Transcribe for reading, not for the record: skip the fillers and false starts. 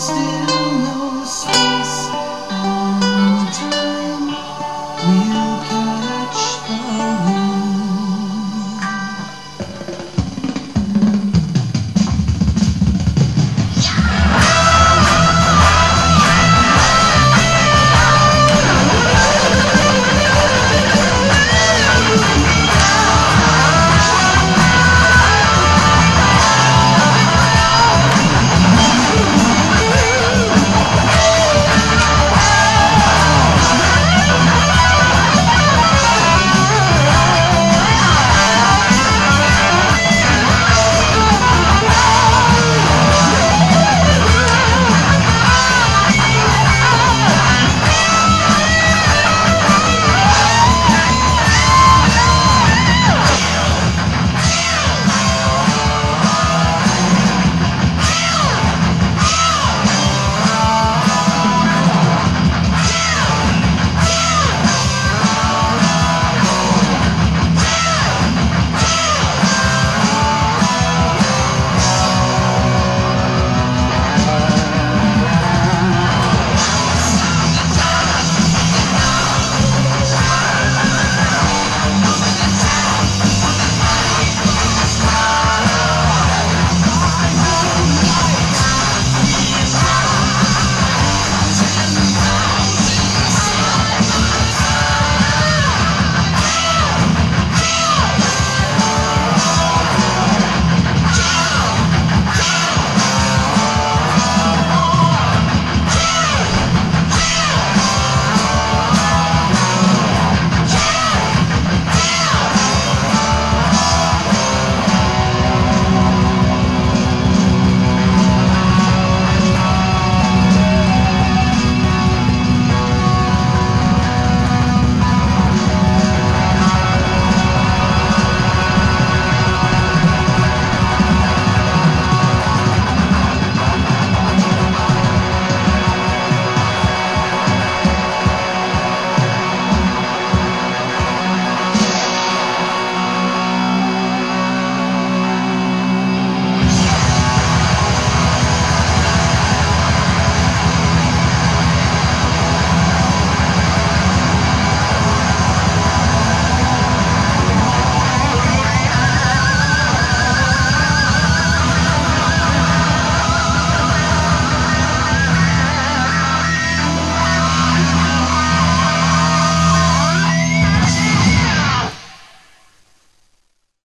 still.